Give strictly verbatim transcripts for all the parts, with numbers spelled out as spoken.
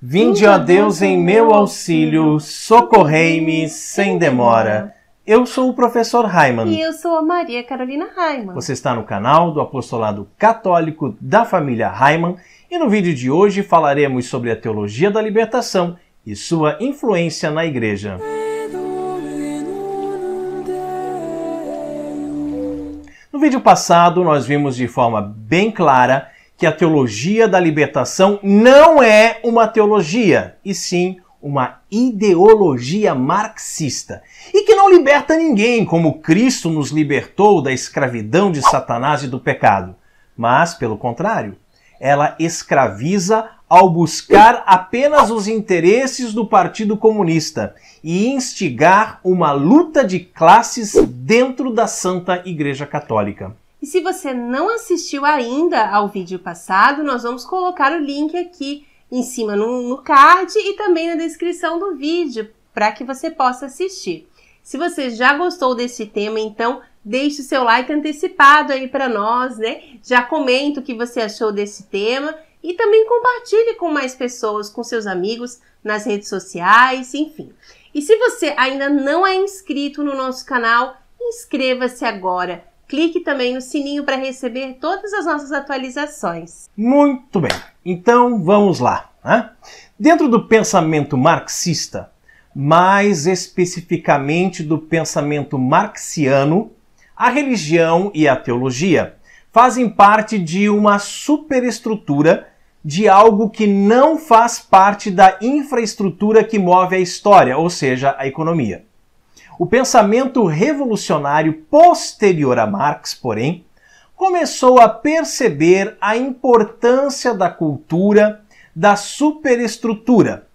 Vinde a Deus em meu auxílio, socorrei-me sem demora. Eu sou o professor Raimann. E eu sou a Maria Carolina Raimann. Você está no canal do Apostolado Católico da Família Raimann e no vídeo de hoje falaremos sobre a teologia da libertação e sua influência na Igreja. No vídeo passado nós vimos de forma bem clara que a teologia da libertação não é uma teologia, e sim uma ideologia marxista. E que não liberta ninguém, como Cristo nos libertou da escravidão de Satanás e do pecado. Mas, pelo contrário, ela escraviza ao buscar apenas os interesses do Partido Comunista e instigar uma luta de classes dentro da Santa Igreja Católica. E se você não assistiu ainda ao vídeo passado, nós vamos colocar o link aqui em cima no, no card e também na descrição do vídeo, para que você possa assistir. Se você já gostou desse tema, então deixe o seu like antecipado aí para nós, né? Já comenta o que você achou desse tema e também compartilhe com mais pessoas, com seus amigos, nas redes sociais, enfim. E se você ainda não é inscrito no nosso canal, inscreva-se agora. Clique também no sininho para receber todas as nossas atualizações. Muito bem, então vamos lá, né? Dentro do pensamento marxista, mais especificamente do pensamento marxiano, a religião e a teologia fazem parte de uma superestrutura de algo que não faz parte da infraestrutura que move a história, ou seja, a economia. O pensamento revolucionário posterior a Marx, porém, começou a perceber a importância da cultura, da superestrutura.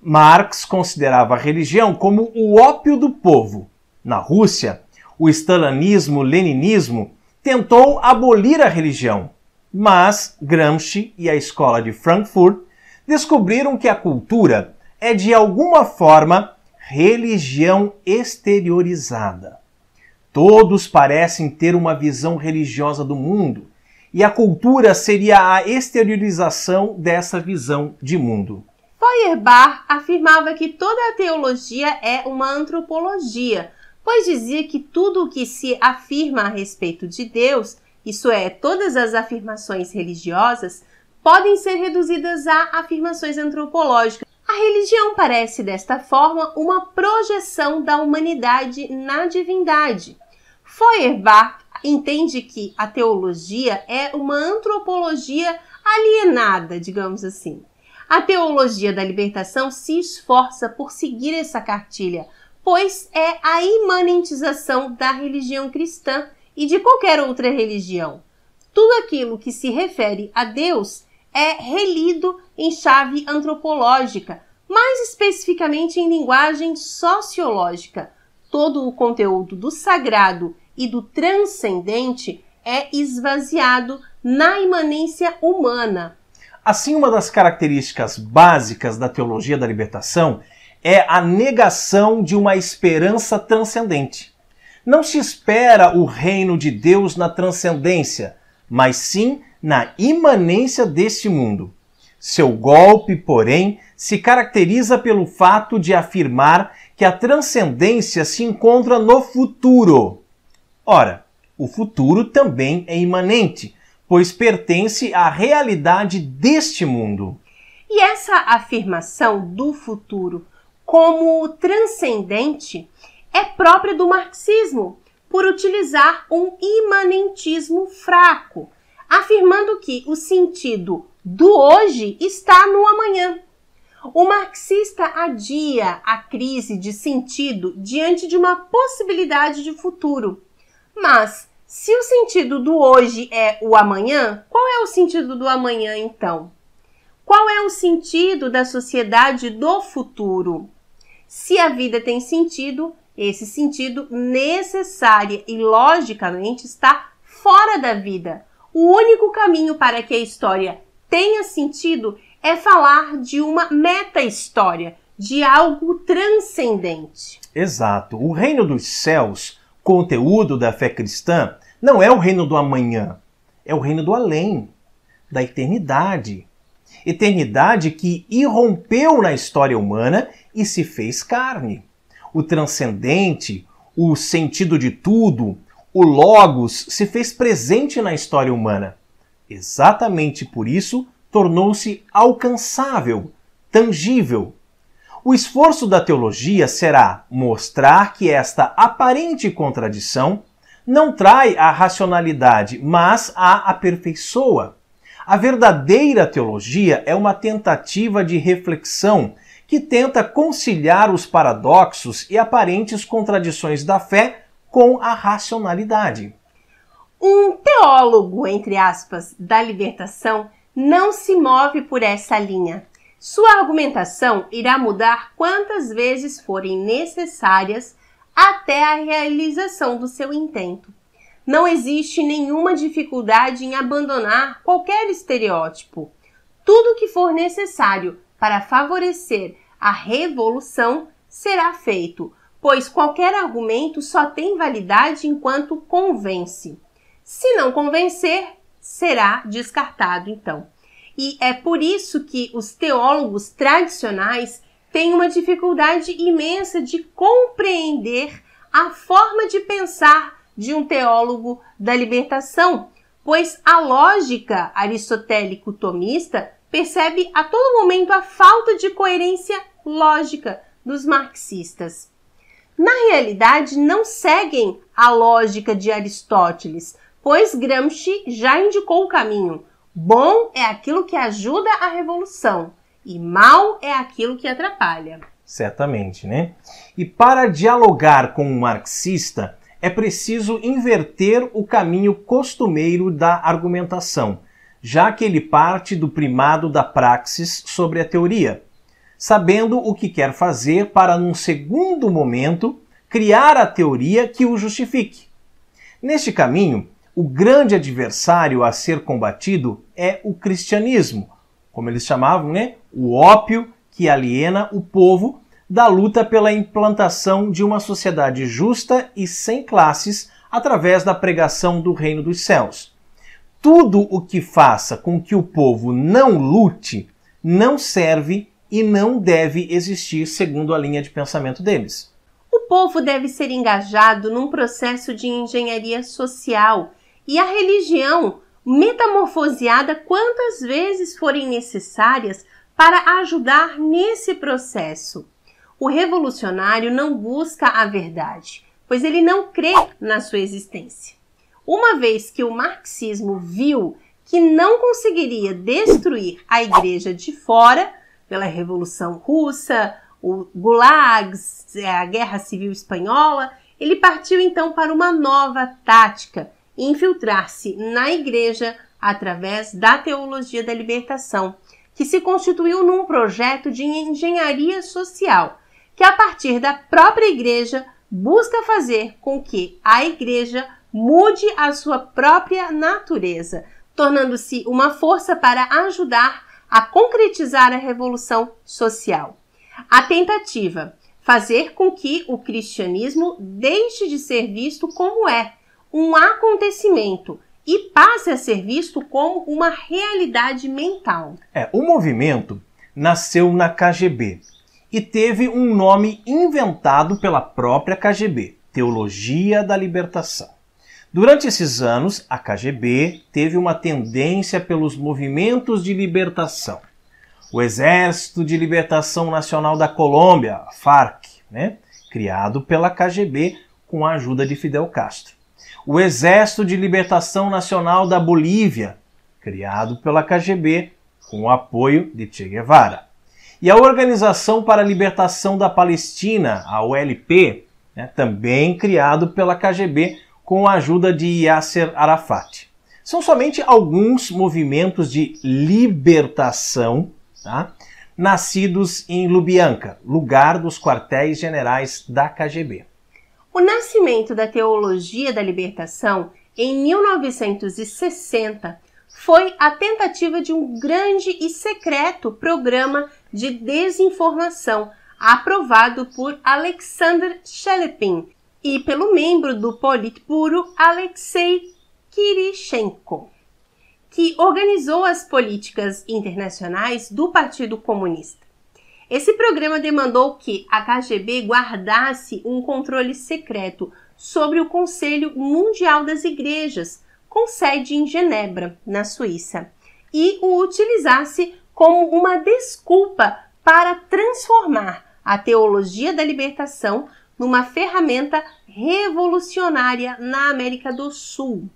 Marx considerava a religião como o ópio do povo. Na Rússia, o stalinismo-leninismo tentou abolir a religião, mas Gramsci e a escola de Frankfurt descobriram que a cultura é, de alguma forma, religião exteriorizada. Todos parecem ter uma visão religiosa do mundo, e a cultura seria a exteriorização dessa visão de mundo. Feuerbach afirmava que toda a teologia é uma antropologia, pois dizia que tudo o que se afirma a respeito de Deus, isso é, todas as afirmações religiosas, podem ser reduzidas a afirmações antropológicas. A religião parece, desta forma, uma projeção da humanidade na divindade. Feuerbach entende que a teologia é uma antropologia alienada, digamos assim. A teologia da libertação se esforça por seguir essa cartilha, pois é a imanentização da religião cristã e de qualquer outra religião. Tudo aquilo que se refere a Deus é relido em chave antropológica, mais especificamente em linguagem sociológica. Todo o conteúdo do sagrado e do transcendente é esvaziado na imanência humana. Assim, uma das características básicas da teologia da libertação é a negação de uma esperança transcendente. Não se espera o reino de Deus na transcendência, mas sim na imanência deste mundo. Seu golpe, porém, se caracteriza pelo fato de afirmar que a transcendência se encontra no futuro. Ora, o futuro também é imanente, pois pertence à realidade deste mundo. E essa afirmação do futuro como transcendente é própria do marxismo, por utilizar um imanentismo fraco, afirmando que o sentido do hoje está no amanhã. O marxista adia a crise de sentido diante de uma possibilidade de futuro. Mas, se o sentido do hoje é o amanhã, qual é o sentido do amanhã então? Qual é o sentido da sociedade do futuro? Se a vida tem sentido, esse sentido necessária e logicamente está fora da vida. O único caminho para que a história tenha sentido é falar de uma meta-história, de algo transcendente. Exato. O reino dos céus, conteúdo da fé cristã, não é o reino do amanhã, é o reino do além, da eternidade. Eternidade que irrompeu na história humana e se fez carne. O transcendente, o sentido de tudo, o Logos se fez presente na história humana. Exatamente por isso, tornou-se alcançável, tangível. O esforço da teologia será mostrar que esta aparente contradição não trai a racionalidade, mas a aperfeiçoa. A verdadeira teologia é uma tentativa de reflexão que tenta conciliar os paradoxos e aparentes contradições da fé com a racionalidade. Um teólogo, entre aspas, da libertação não se move por essa linha. Sua argumentação irá mudar quantas vezes forem necessárias até a realização do seu intento. Não existe nenhuma dificuldade em abandonar qualquer estereótipo. Tudo que for necessário para favorecer a revolução será feito, pois qualquer argumento só tem validade enquanto convence. Se não convencer, será descartado, então. E é por isso que os teólogos tradicionais têm uma dificuldade imensa de compreender a forma de pensar de um teólogo da libertação, pois a lógica aristotélico-tomista percebe a todo momento a falta de coerência lógica dos marxistas. Na realidade, não seguem a lógica de Aristóteles, pois Gramsci já indicou o caminho. Bom é aquilo que ajuda a revolução e mal é aquilo que atrapalha. Certamente, né? E para dialogar com um marxista, é preciso inverter o caminho costumeiro da argumentação, já que ele parte do primado da praxis sobre a teoria, sabendo o que quer fazer para, num segundo momento, criar a teoria que o justifique. Neste caminho, o grande adversário a ser combatido é o cristianismo, como eles chamavam, né? O ópio que aliena o povo da luta pela implantação de uma sociedade justa e sem classes através da pregação do reino dos céus. Tudo o que faça com que o povo não lute não serve e não deve existir segundo a linha de pensamento deles. O povo deve ser engajado num processo de engenharia social, e a religião metamorfoseada quantas vezes forem necessárias para ajudar nesse processo. O revolucionário não busca a verdade, pois ele não crê na sua existência. Uma vez que o marxismo viu que não conseguiria destruir a igreja de fora, pela Revolução Russa, o Gulag, a Guerra Civil Espanhola, ele partiu então para uma nova tática, infiltrar-se na igreja através da teologia da libertação, que se constituiu num projeto de engenharia social, que a partir da própria igreja busca fazer com que a igreja mude a sua própria natureza, tornando-se uma força para ajudar a concretizar a revolução social. A tentativa, fazer com que o cristianismo deixe de ser visto como é, um acontecimento, e passa a ser visto como uma realidade mental. É, o movimento nasceu na K G B e teve um nome inventado pela própria K G B, Teologia da Libertação. Durante esses anos, a K G B teve uma tendência pelos movimentos de libertação. O Exército de Libertação Nacional da Colômbia, FARC, né, criado pela K G B com a ajuda de Fidel Castro. O Exército de Libertação Nacional da Bolívia, criado pela K G B com o apoio de Che Guevara. E a Organização para a Libertação da Palestina, a O L P, né, também criado pela K G B com a ajuda de Yasser Arafat. São somente alguns movimentos de libertação, tá, nascidos em Lubianca, lugar dos quartéis generais da K G B. O nascimento da teologia da libertação, em mil novecentos e sessenta, foi a tentativa de um grande e secreto programa de desinformação aprovado por Alexander Shelepin e pelo membro do Politburo Alexei Kirichenko. que organizou as políticas internacionais do Partido Comunista. Esse programa demandou que a K G B guardasse um controle secreto sobre o Conselho Mundial das Igrejas, com sede em Genebra, na Suíça, e o utilizasse como uma desculpa para transformar a teologia da libertação numa ferramenta revolucionária na América do Sul.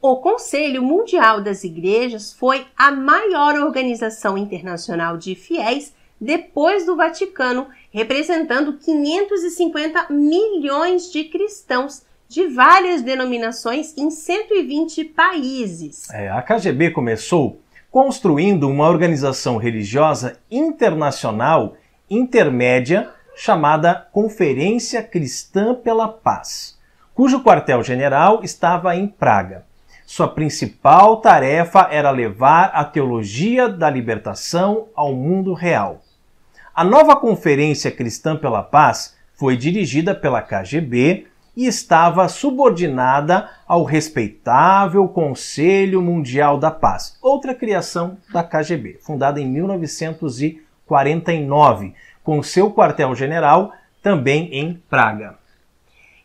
O Conselho Mundial das Igrejas foi a maior organização internacional de fiéis depois do Vaticano, representando quinhentos e cinquenta milhões de cristãos de várias denominações em cento e vinte países. É, a K G B começou construindo uma organização religiosa internacional intermédia chamada Conferência Cristã pela Paz, cujo quartel-general estava em Praga. Sua principal tarefa era levar a teologia da libertação ao mundo real. A nova Conferência Cristã pela Paz foi dirigida pela K G B e estava subordinada ao respeitável Conselho Mundial da Paz, outra criação da K G B, fundada em mil novecentos e quarenta e nove, com seu quartel-general também em Praga.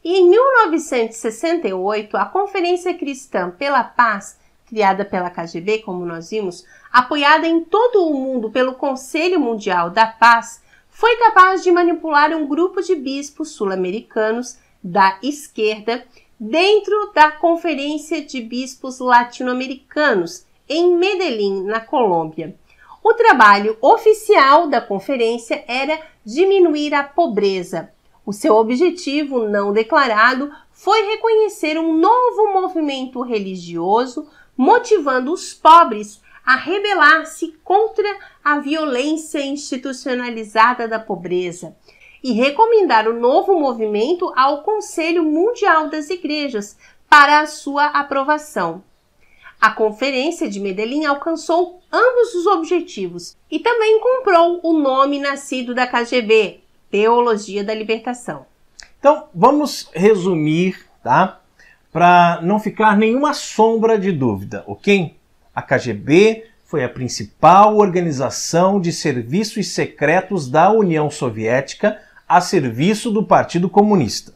E em mil novecentos e sessenta e oito, a Conferência Cristã pela Paz, criada pela K G B, como nós vimos, apoiada em todo o mundo pelo Conselho Mundial da Paz, foi capaz de manipular um grupo de bispos sul-americanos da esquerda dentro da Conferência de Bispos Latino-Americanos, em Medellín, na Colômbia. O trabalho oficial da conferência era diminuir a pobreza. O seu objetivo não declarado foi reconhecer um novo movimento religioso, motivando os pobres a rebelar-se contra a violência institucionalizada da pobreza e recomendar o novo movimento ao Conselho Mundial das Igrejas para a sua aprovação. A Conferência de Medellín alcançou ambos os objetivos e também comprou o nome nascido da K G B, Teologia da Libertação. Então, vamos resumir, tá? Para não ficar nenhuma sombra de dúvida, ok? A K G B foi a principal organização de serviços secretos da União Soviética a serviço do Partido Comunista.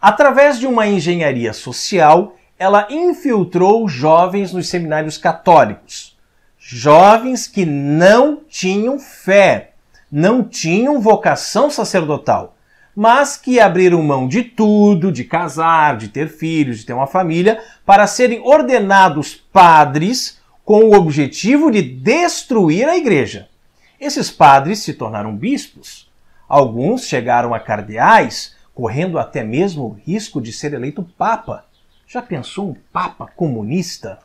Através de uma engenharia social, ela infiltrou jovens nos seminários católicos. Jovens que não tinham fé, não tinham vocação sacerdotal, mas que abriram mão de tudo, de casar, de ter filhos, de ter uma família, para serem ordenados padres com o objetivo de destruir a igreja. Esses padres se tornaram bispos. Alguns chegaram a cardeais, correndo até mesmo o risco de ser eleito papa. Já pensou um papa comunista?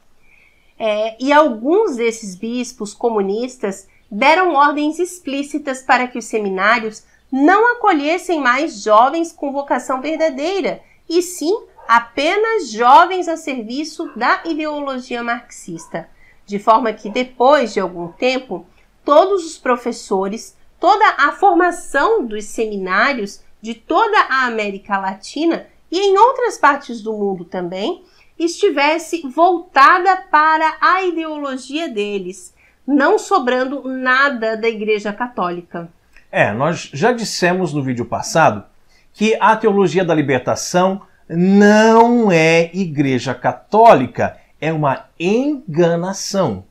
É, e alguns desses bispos comunistas deram ordens explícitas para que os seminários não acolhessem mais jovens com vocação verdadeira, e sim apenas jovens a serviço da ideologia marxista. De forma que depois de algum tempo, todos os professores, toda a formação dos seminários de toda a América Latina e em outras partes do mundo também, estivesse voltada para a ideologia deles, não sobrando nada da Igreja Católica. É, nós já dissemos no vídeo passado que a teologia da libertação não é Igreja Católica, é uma enganação.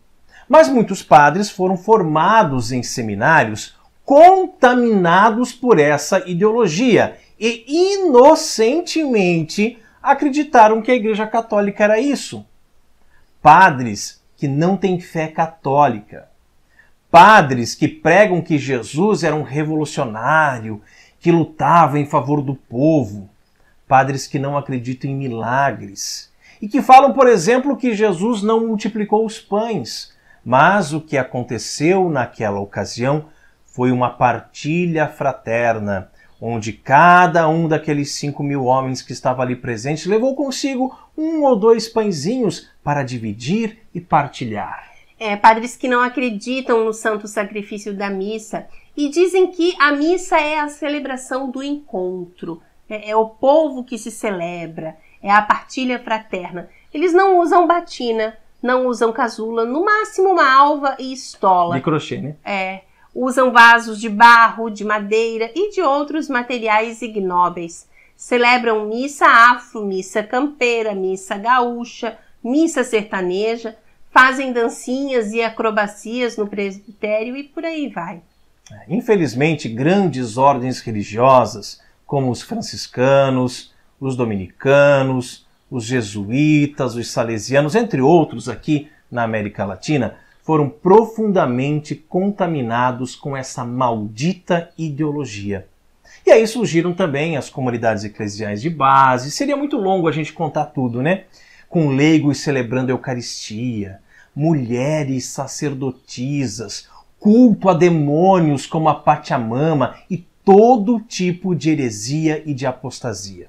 Mas muitos padres foram formados em seminários contaminados por essa ideologia e inocentemente acreditaram que a Igreja Católica era isso. Padres que não tem fé católica. Padres que pregam que Jesus era um revolucionário, que lutava em favor do povo. Padres que não acreditam em milagres. E que falam, por exemplo, que Jesus não multiplicou os pães. Mas o que aconteceu naquela ocasião foi uma partilha fraterna, onde cada um daqueles cinco mil homens que estava ali presente levou consigo um ou dois pãezinhos para dividir e partilhar. É, padres que não acreditam no santo sacrifício da missa e dizem que a missa é a celebração do encontro, é, é o povo que se celebra, é a partilha fraterna. Eles não usam batina, não usam casula, no máximo uma alva e estola. De crochê, né? É. Usam vasos de barro, de madeira e de outros materiais ignóbeis. Celebram missa afro, missa campeira, missa gaúcha, missa sertaneja, fazem dancinhas e acrobacias no presbitério e por aí vai. Infelizmente, grandes ordens religiosas, como os franciscanos, os dominicanos, os jesuítas, os salesianos, entre outros aqui na América Latina, foram profundamente contaminados com essa maldita ideologia. E aí surgiram também as comunidades eclesiais de base. Seria muito longo a gente contar tudo, né? Com leigos celebrando a Eucaristia, mulheres sacerdotisas, culto a demônios como a Pachamama e todo tipo de heresia e de apostasia.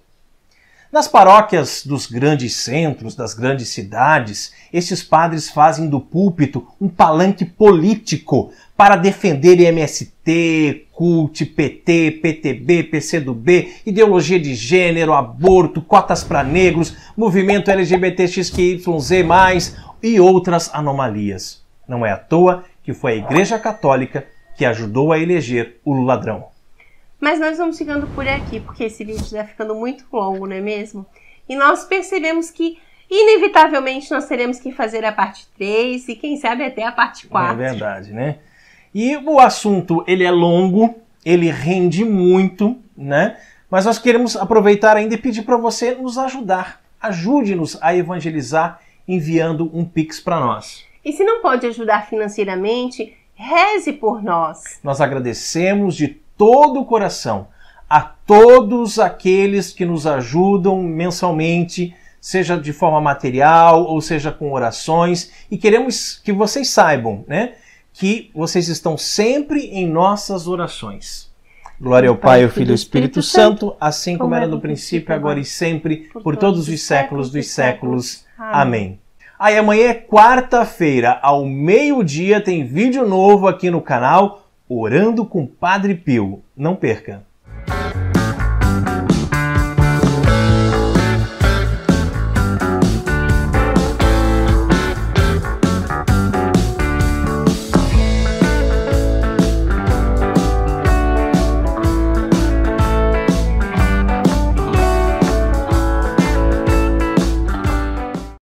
Nas paróquias dos grandes centros, das grandes cidades, esses padres fazem do púlpito um palanque político para defender M S T, CUT, P T, P T B, P C do B, ideologia de gênero, aborto, cotas para negros, movimento L G B T X Q Y Z mais e outras anomalias. Não é à toa que foi a Igreja Católica que ajudou a eleger o ladrão. Mas nós vamos chegando por aqui, porque esse vídeo está ficando muito longo, não é mesmo? E nós percebemos que, inevitavelmente, nós teremos que fazer a parte três e, quem sabe, até a parte quatro. É verdade, né? E o assunto, ele é longo, ele rende muito, né? Mas nós queremos aproveitar ainda e pedir para você nos ajudar. Ajude-nos a evangelizar enviando um Pix para nós. E se não pode ajudar financeiramente, reze por nós. Nós agradecemos de todo o coração a todos aqueles que nos ajudam mensalmente, seja de forma material ou seja com orações, e queremos que vocês saibam, né, que vocês estão sempre em nossas orações. Glória ao Pai, ao Filho e ao Espírito Santo, assim como era no princípio, agora e sempre, por todos os séculos dos séculos. Amém. Aí amanhã é quarta-feira, ao meio-dia tem vídeo novo aqui no canal Orando com Padre Pio. Não perca!